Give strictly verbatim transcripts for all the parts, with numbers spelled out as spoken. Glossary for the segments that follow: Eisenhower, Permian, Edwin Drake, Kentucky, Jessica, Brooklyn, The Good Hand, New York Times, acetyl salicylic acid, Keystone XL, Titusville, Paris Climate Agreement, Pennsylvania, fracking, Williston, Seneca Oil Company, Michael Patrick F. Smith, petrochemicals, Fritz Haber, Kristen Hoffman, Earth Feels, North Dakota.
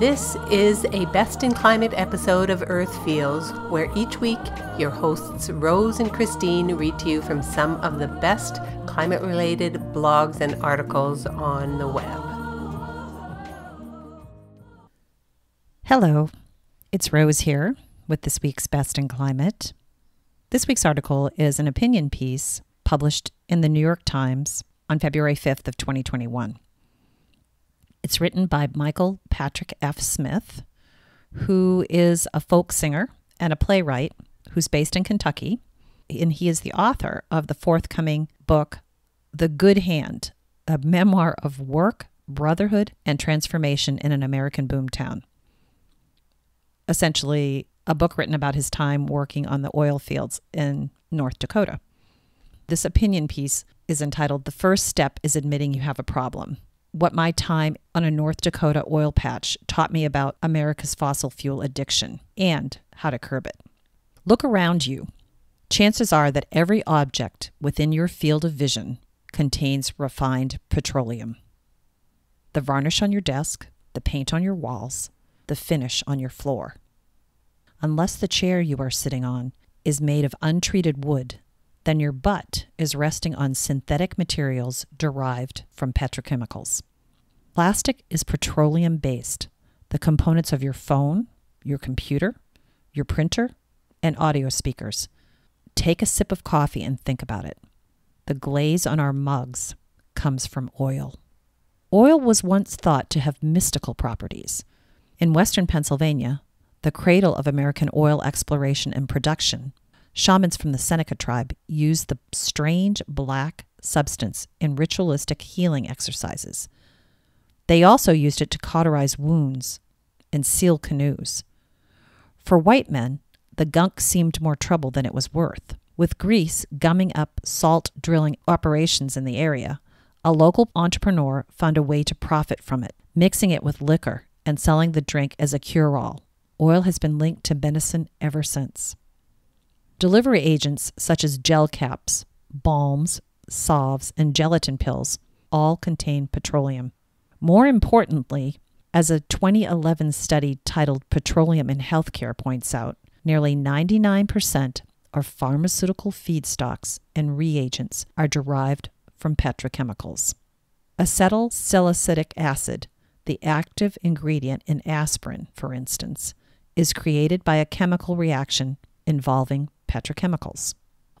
This is a Best in Climate episode of Earth Feels, where each week your hosts Rose and Christine read to you from some of the best climate-related blogs and articles on the web. Hello, it's Rose here with this week's Best in Climate. This week's article is an opinion piece published in the New York Times on February fifth of twenty twenty-one. It's written by Michael Patrick F. Smith, who is a folk singer and a playwright who's based in Kentucky, and he is the author of the forthcoming book, The Good Hand, a memoir of work, brotherhood, and transformation in an American boomtown. Essentially, a book written about his time working on the oil fields in North Dakota. This opinion piece is entitled, "The First Step is Admitting You Have a Problem. What my time on a North Dakota oil patch taught me about America's fossil fuel addiction and how to curb it." Look around you. Chances are that every object within your field of vision contains refined petroleum. The varnish on your desk, the paint on your walls, the finish on your floor. Unless the chair you are sitting on is made of untreated wood, then your butt is resting on synthetic materials derived from petrochemicals. Plastic is petroleum-based. The components of your phone, your computer, your printer, and audio speakers. Take a sip of coffee and think about it. The glaze on our mugs comes from oil. Oil was once thought to have mystical properties. In western Pennsylvania, the cradle of American oil exploration and production, shamans from the Seneca tribe used the strange black substance in ritualistic healing exercises. They also used it to cauterize wounds and seal canoes. For white men, the gunk seemed more trouble than it was worth. With Greece gumming up salt drilling operations in the area, a local entrepreneur found a way to profit from it, mixing it with liquor and selling the drink as a cure-all. Oil has been linked to medicine ever since. Delivery agents such as gel caps, balms, salves, and gelatin pills all contain petroleum. More importantly, as a twenty eleven study titled Petroleum in Healthcare points out, nearly ninety-nine percent of pharmaceutical feedstocks and reagents are derived from petrochemicals. Acetyl salicylic acid, the active ingredient in aspirin, for instance, is created by a chemical reaction involving petrochemicals.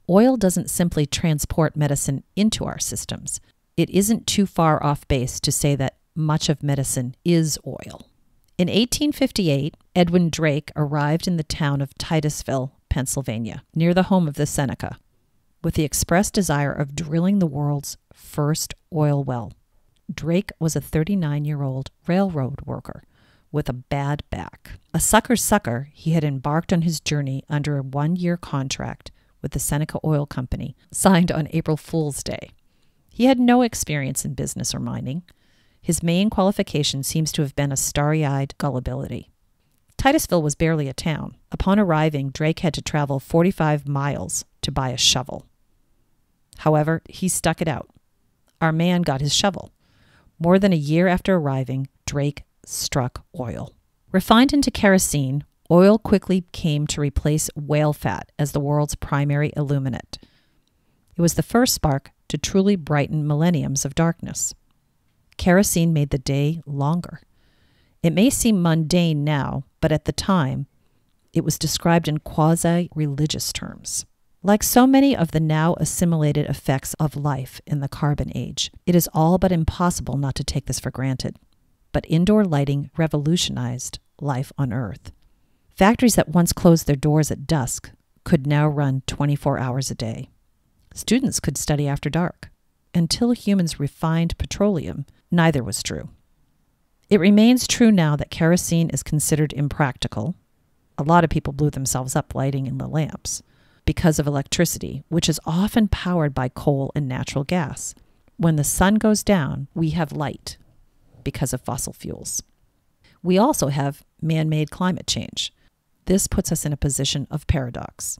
Oil doesn't simply transport medicine into our systems. It isn't too far off base to say that much of medicine is oil. In eighteen fifty-eight, Edwin Drake arrived in the town of Titusville, Pennsylvania, near the home of the Seneca, with the express desire of drilling the world's first oil well. Drake was a thirty-nine-year-old railroad worker with a bad back. A sucker's sucker, he had embarked on his journey under a one-year contract with the Seneca Oil Company, signed on April Fool's Day. He had no experience in business or mining. His main qualification seems to have been a starry-eyed gullibility. Titusville was barely a town. Upon arriving, Drake had to travel forty-five miles to buy a shovel. However, he stuck it out. Our man got his shovel. More than a year after arriving, Drake struck oil. Refined into kerosene, oil quickly came to replace whale fat as the world's primary illuminant. It was the first spark to truly brighten millenniums of darkness. Kerosene made the day longer. It may seem mundane now, but at the time, it was described in quasi-religious terms. Like so many of the now assimilated effects of life in the carbon age, it is all but impossible not to take this for granted. But indoor lighting revolutionized life on Earth. Factories that once closed their doors at dusk could now run twenty-four hours a day. Students could study after dark. Until humans refined petroleum, neither was true. It remains true now that kerosene is considered impractical. A lot of people blew themselves up lighting in the lamps because of electricity, which is often powered by coal and natural gas. When the sun goes down, we have light because of fossil fuels. We also have man-made climate change. This puts us in a position of paradox.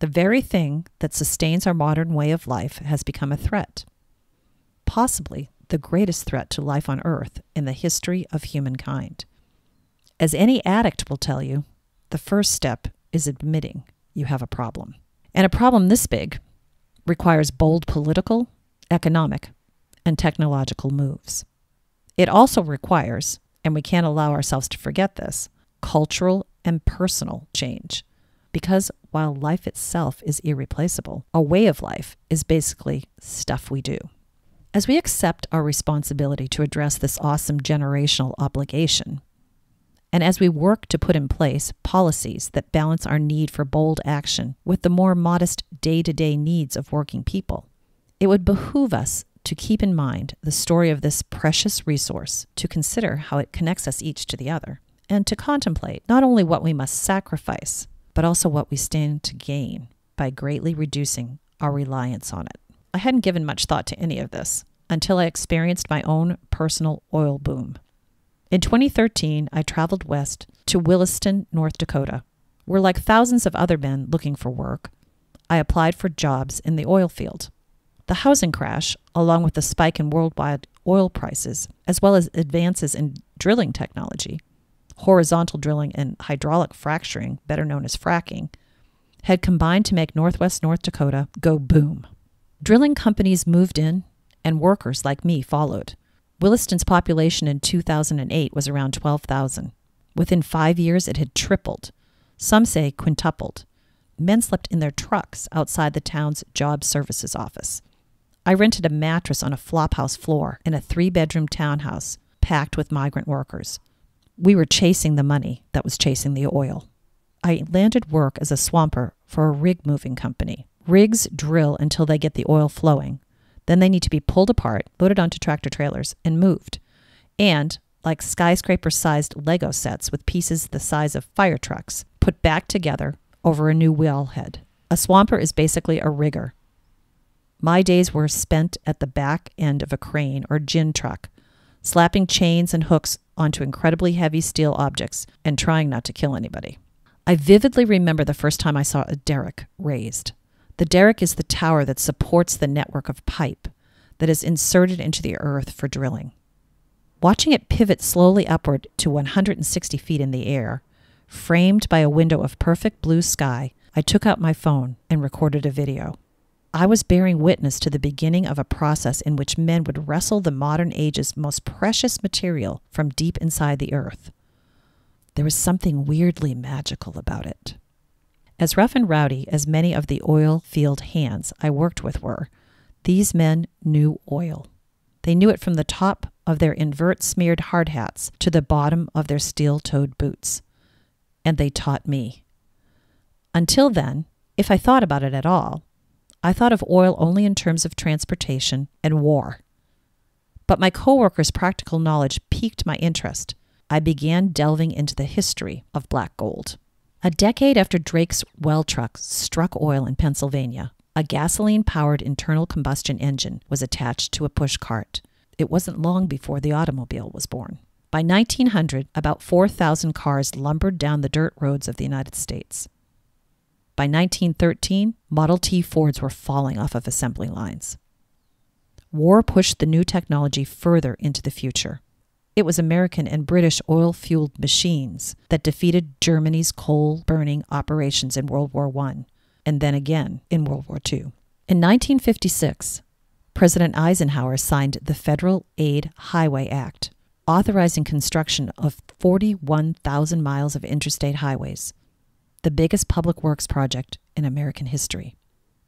The very thing that sustains our modern way of life has become a threat, possibly the greatest threat to life on Earth in the history of humankind. As any addict will tell you, the first step is admitting you have a problem. And a problem this big requires bold political, economic, and technological moves. It also requires, and we can't allow ourselves to forget this, cultural and personal change. Because while life itself is irreplaceable, a way of life is basically stuff we do. As we accept our responsibility to address this awesome generational obligation, and as we work to put in place policies that balance our need for bold action with the more modest day-to-day needs of working people, it would behoove us to keep in mind the story of this precious resource, to consider how it connects us each to the other, and to contemplate not only what we must sacrifice, but also what we stand to gain by greatly reducing our reliance on it. I hadn't given much thought to any of this until I experienced my own personal oil boom. In twenty thirteen, I traveled west to Williston, North Dakota, where, like thousands of other men looking for work, I applied for jobs in the oil field. The housing crash, along with the spike in worldwide oil prices, as well as advances in drilling technology, horizontal drilling and hydraulic fracturing, better known as fracking, had combined to make Northwest North Dakota go boom. Drilling companies moved in, and workers like me followed. Williston's population in two thousand eight was around twelve thousand. Within five years, it had tripled. Some say quintupled. Men slept in their trucks outside the town's job services office. I rented a mattress on a flophouse floor in a three-bedroom townhouse packed with migrant workers. We were chasing the money that was chasing the oil. I landed work as a swamper for a rig moving company. Rigs drill until they get the oil flowing. Then they need to be pulled apart, loaded onto tractor trailers, and moved. And, like skyscraper-sized Lego sets with pieces the size of fire trucks, put back together over a new wellhead. A swamper is basically a rigger. My days were spent at the back end of a crane or gin truck, slapping chains and hooks onto incredibly heavy steel objects and trying not to kill anybody. I vividly remember the first time I saw a derrick raised. The derrick is the tower that supports the network of pipe that is inserted into the earth for drilling. Watching it pivot slowly upward to one hundred sixty feet in the air, framed by a window of perfect blue sky, I took out my phone and recorded a video. I was bearing witness to the beginning of a process in which men would wrestle the modern age's most precious material from deep inside the earth. There was something weirdly magical about it. As rough and rowdy as many of the oil field hands I worked with were, these men knew oil. They knew it from the top of their invert-smeared hard hats to the bottom of their steel-toed boots. And they taught me. Until then, if I thought about it at all, I thought of oil only in terms of transportation and war. But my coworkers' practical knowledge piqued my interest. I began delving into the history of black gold. A decade after Drake's well truck struck oil in Pennsylvania, a gasoline-powered internal combustion engine was attached to a push cart. It wasn't long before the automobile was born. By nineteen hundred, about four thousand cars lumbered down the dirt roads of the United States. By nineteen thirteen, Model T Fords were falling off of assembly lines. War pushed the new technology further into the future. It was American and British oil-fueled machines that defeated Germany's coal-burning operations in World War One, and then again in World War Two. In nineteen fifty-six, President Eisenhower signed the Federal Aid Highway Act, authorizing construction of forty-one thousand miles of interstate highways, the biggest public works project in American history.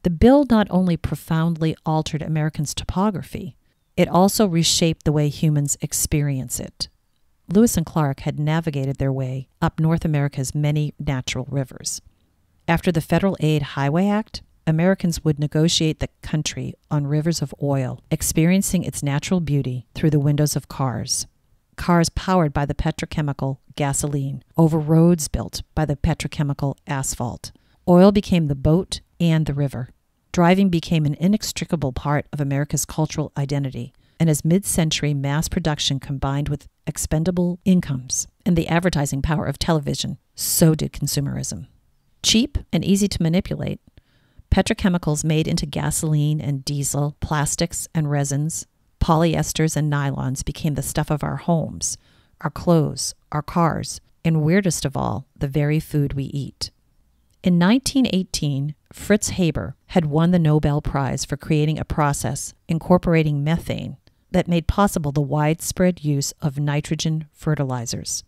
The bill not only profoundly altered America's topography, it also reshaped the way humans experience it. Lewis and Clark had navigated their way up North America's many natural rivers. After the Federal Aid Highway Act, Americans would negotiate the country on rivers of oil, experiencing its natural beauty through the windows of cars. Cars powered by the petrochemical gasoline over roads built by the petrochemical asphalt. Oil became the boat and the river. Driving became an inextricable part of America's cultural identity, and as mid-century mass production combined with expendable incomes and the advertising power of television, so did consumerism. Cheap and easy to manipulate, petrochemicals made into gasoline and diesel, plastics and resins, polyesters and nylons became the stuff of our homes, our clothes, our cars, and weirdest of all, the very food we eat. In nineteen eighteen, Fritz Haber had won the Nobel Prize for creating a process incorporating methane that made possible the widespread use of nitrogen fertilizers.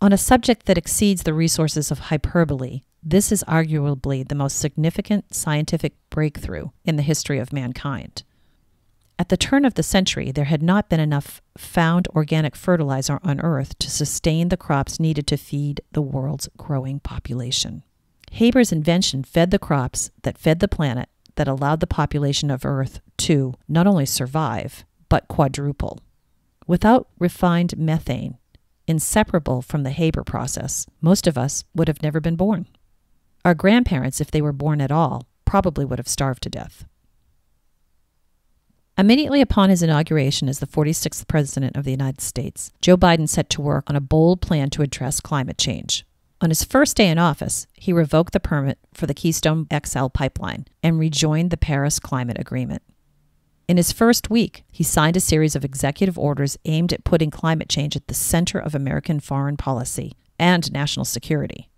On a subject that exceeds the resources of hyperbole, this is arguably the most significant scientific breakthrough in the history of mankind. At the turn of the century, there had not been enough found organic fertilizer on Earth to sustain the crops needed to feed the world's growing population. Haber's invention fed the crops that fed the planet, that allowed the population of Earth to not only survive, but quadruple. Without refined methane, inseparable from the Haber process, most of us would have never been born. Our grandparents, if they were born at all, probably would have starved to death. Immediately upon his inauguration as the forty-sixth President of the United States, Joe Biden set to work on a bold plan to address climate change. On his first day in office, he revoked the permit for the Keystone X L pipeline and rejoined the Paris Climate Agreement. In his first week, he signed a series of executive orders aimed at putting climate change at the center of American foreign policy and national security,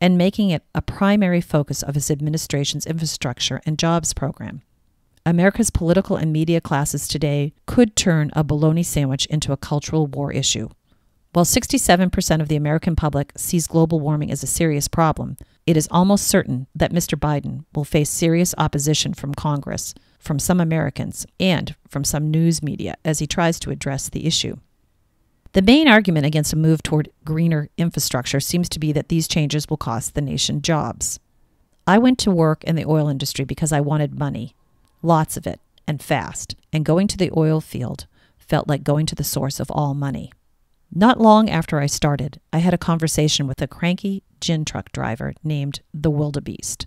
and making it a primary focus of his administration's infrastructure and jobs program. America's political and media classes today could turn a bologna sandwich into a cultural war issue. While sixty-seven percent of the American public sees global warming as a serious problem, it is almost certain that Mister Biden will face serious opposition from Congress, from some Americans, and from some news media as he tries to address the issue. The main argument against a move toward greener infrastructure seems to be that these changes will cost the nation jobs. I went to work in the oil industry because I wanted money, lots of it, and fast, and going to the oil field felt like going to the source of all money. Not long after I started, I had a conversation with a cranky gin truck driver named the Wildebeest.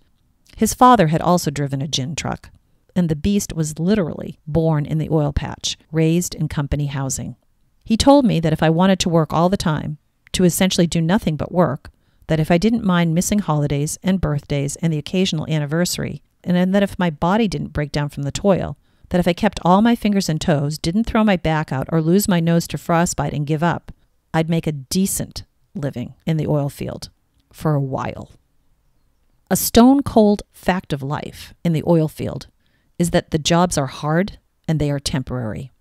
His father had also driven a gin truck, and the beast was literally born in the oil patch, raised in company housing. He told me that if I wanted to work all the time, to essentially do nothing but work, that if I didn't mind missing holidays and birthdays and the occasional anniversary, and that if my body didn't break down from the toil, that if I kept all my fingers and toes, didn't throw my back out or lose my nose to frostbite and give up, I'd make a decent living in the oil field for a while. A stone-cold fact of life in the oil field is that the jobs are hard and they are temporary.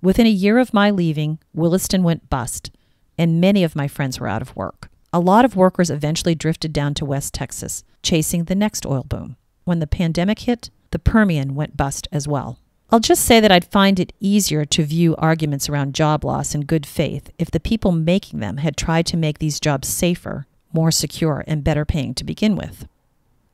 Within a year of my leaving, Williston went bust, and many of my friends were out of work. A lot of workers eventually drifted down to West Texas, chasing the next oil boom. When the pandemic hit, the Permian went bust as well. I'll just say that I'd find it easier to view arguments around job loss in good faith if the people making them had tried to make these jobs safer, more secure, and better paying to begin with.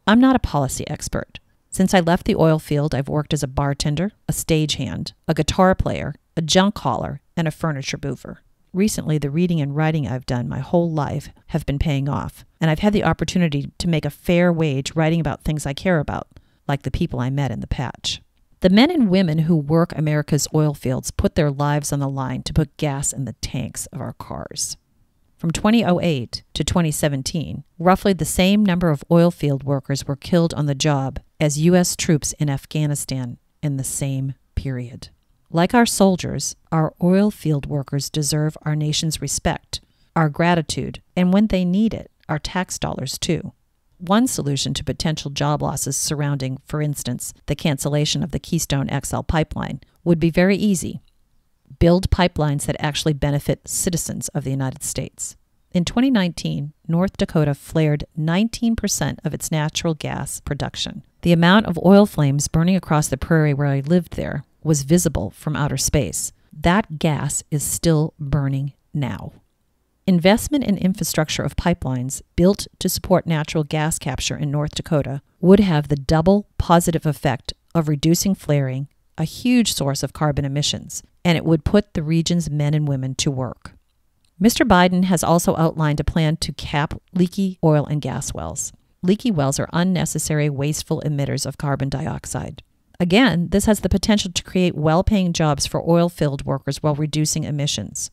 I'm not a policy expert. Since I left the oil field, I've worked as a bartender, a stagehand, a guitar player, a junk hauler, and a furniture mover. Recently, the reading and writing I've done my whole life have been paying off, and I've had the opportunity to make a fair wage writing about things I care about, like the people I met in the patch. The men and women who work America's oil fields put their lives on the line to put gas in the tanks of our cars. From two thousand eight to twenty seventeen, roughly the same number of oil field workers were killed on the job as U S troops in Afghanistan in the same period. Like our soldiers, our oil field workers deserve our nation's respect, our gratitude, and when they need it, our tax dollars too. One solution to potential job losses surrounding, for instance, the cancellation of the Keystone X L pipeline would be very easy. Build pipelines that actually benefit citizens of the United States. In twenty nineteen, North Dakota flared nineteen percent of its natural gas production. The amount of oil flames burning across the prairie where I lived there was visible from outer space. That gas is still burning now. Investment in infrastructure of pipelines built to support natural gas capture in North Dakota would have the double positive effect of reducing flaring, a huge source of carbon emissions, and it would put the region's men and women to work. Mister Biden has also outlined a plan to cap leaky oil and gas wells. Leaky wells are unnecessary, wasteful emitters of carbon dioxide. Again, this has the potential to create well-paying jobs for oil-field workers while reducing emissions.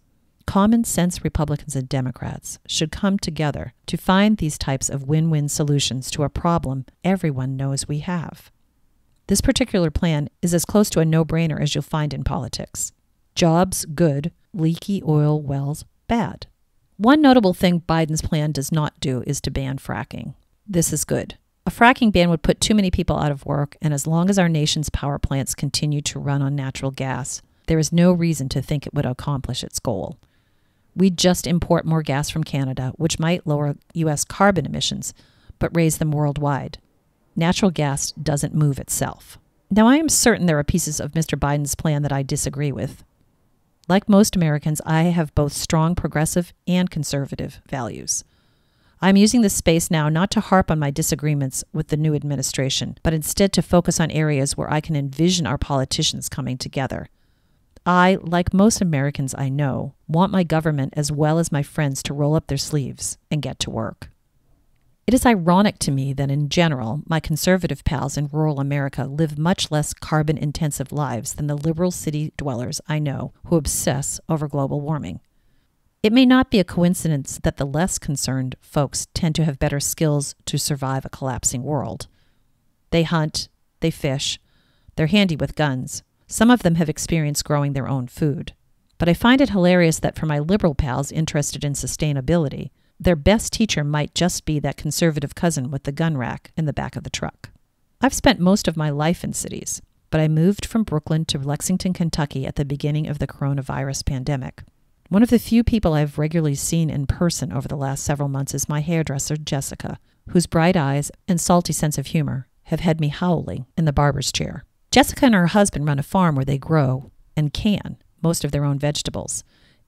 Common sense Republicans and Democrats should come together to find these types of win-win solutions to a problem everyone knows we have. This particular plan is as close to a no-brainer as you'll find in politics. Jobs good, leaky oil wells bad. One notable thing Biden's plan does not do is to ban fracking. This is good. A fracking ban would put too many people out of work, and as long as our nation's power plants continue to run on natural gas, there is no reason to think it would accomplish its goal. We'd just import more gas from Canada, which might lower U S carbon emissions, but raise them worldwide. Natural gas doesn't move itself. Now, I am certain there are pieces of Mister Biden's plan that I disagree with. Like most Americans, I have both strong progressive and conservative values. I'm using this space now not to harp on my disagreements with the new administration, but instead to focus on areas where I can envision our politicians coming together. I, like most Americans I know, want my government as well as my friends to roll up their sleeves and get to work. It is ironic to me that in general, my conservative pals in rural America live much less carbon-intensive lives than the liberal city dwellers I know who obsess over global warming. It may not be a coincidence that the less concerned folks tend to have better skills to survive a collapsing world. They hunt, they fish, they're handy with guns. Some of them have experience growing their own food. But I find it hilarious that for my liberal pals interested in sustainability, their best teacher might just be that conservative cousin with the gun rack in the back of the truck. I've spent most of my life in cities, but I moved from Brooklyn to Lexington, Kentucky at the beginning of the coronavirus pandemic. One of the few people I've regularly seen in person over the last several months is my hairdresser, Jessica, whose bright eyes and salty sense of humor have had me howling in the barber's chair. Jessica and her husband run a farm where they grow and can most of their own vegetables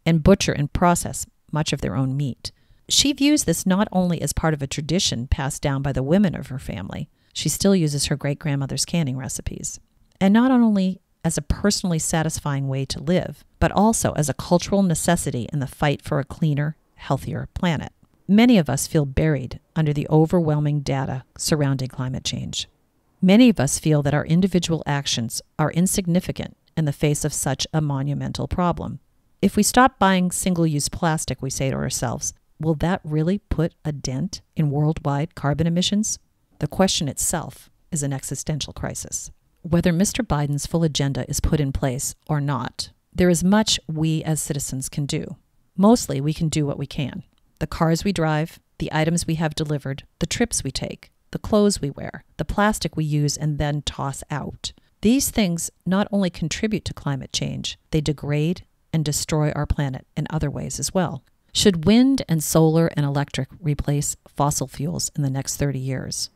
and butcher and process much of their own meat. She views this not only as part of a tradition passed down by the women of her family, she still uses her great-grandmother's canning recipes, and not only as a personally satisfying way to live, but also as a cultural necessity in the fight for a cleaner, healthier planet. Many of us feel buried under the overwhelming data surrounding climate change. Many of us feel that our individual actions are insignificant in the face of such a monumental problem. If we stop buying single-use plastic, we say to ourselves, will that really put a dent in worldwide carbon emissions? The question itself is an existential crisis. Whether Mister Biden's full agenda is put in place or not, there is much we as citizens can do. Mostly, we can do what we can. The cars we drive, the items we have delivered, the trips we take, the clothes we wear, the plastic we use and then toss out. These things not only contribute to climate change, they degrade and destroy our planet in other ways as well. Should wind and solar and electric replace fossil fuels in the next thirty years?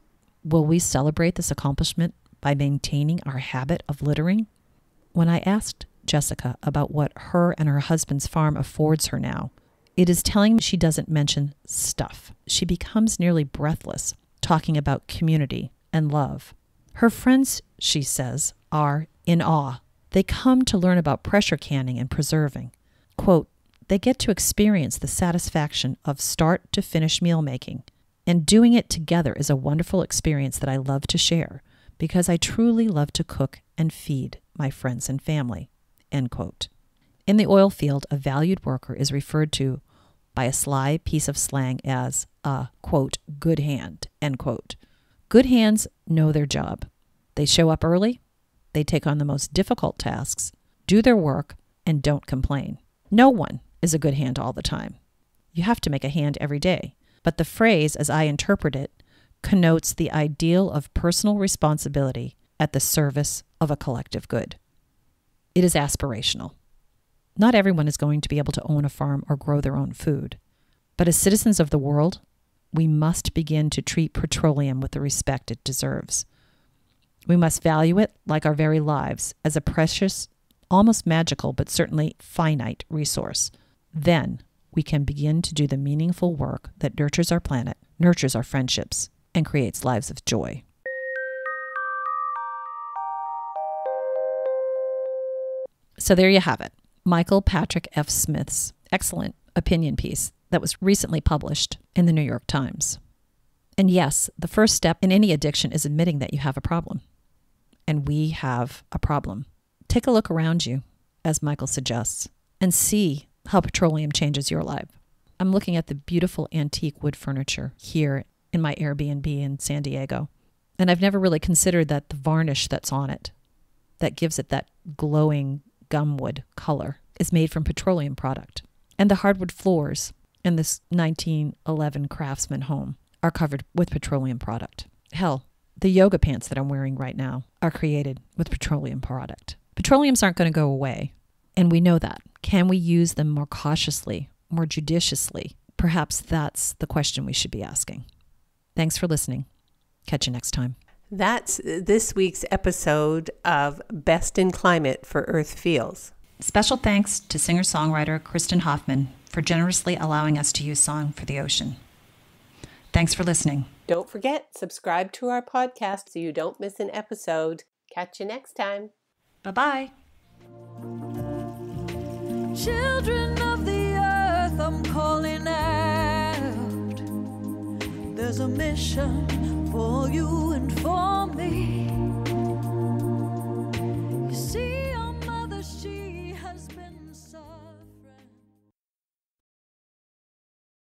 Will we celebrate this accomplishment by maintaining our habit of littering? When I asked Jessica about what her and her husband's farm affords her now, it is telling me she doesn't mention stuff. She becomes nearly breathless, talking about community and love. Her friends, she says, are in awe. They come to learn about pressure canning and preserving. Quote, they get to experience the satisfaction of start to finish meal making, and doing it together is a wonderful experience that I love to share, because I truly love to cook and feed my friends and family, end quote. In the oil field, a valued worker is referred to by a sly piece of slang as a, quote, good hand, end quote. Good hands know their job. They show up early, they take on the most difficult tasks, do their work, and don't complain. No one is a good hand all the time. You have to make a hand every day. But the phrase, as I interpret it, connotes the ideal of personal responsibility at the service of a collective good. It is aspirational. Not everyone is going to be able to own a farm or grow their own food. But as citizens of the world, we must begin to treat petroleum with the respect it deserves. We must value it, like our very lives, as a precious, almost magical, but certainly finite resource. Then we can begin to do the meaningful work that nurtures our planet, nurtures our friendships, and creates lives of joy. So there you have it, Michael Patrick F. Smith's excellent opinion piece that was recently published in the New York Times. And yes, the first step in any addiction is admitting that you have a problem. And we have a problem. Take a look around you, as Michael suggests, and see how petroleum changes your life. I'm looking at the beautiful antique wood furniture here in my Airbnb in San Diego. And I've never really considered that the varnish that's on it, that gives it that glowing gumwood color, is made from petroleum product. And the hardwood floors and this nineteen eleven Craftsman home are covered with petroleum product. Hell, the yoga pants that I'm wearing right now are created with petroleum product. Petroleums aren't going to go away, and we know that. Can we use them more cautiously, more judiciously? Perhaps that's the question we should be asking. Thanks for listening. Catch you next time. That's this week's episode of Best in Climate for Earth Feels. Special thanks to singer-songwriter Kristen Hoffman for generously allowing us to use Song for the Ocean. Thanks for listening. Don't forget, subscribe to our podcast so you don't miss an episode. Catch you next time. Bye-bye. Children of the earth, I'm calling out. There's a mission for you and for me.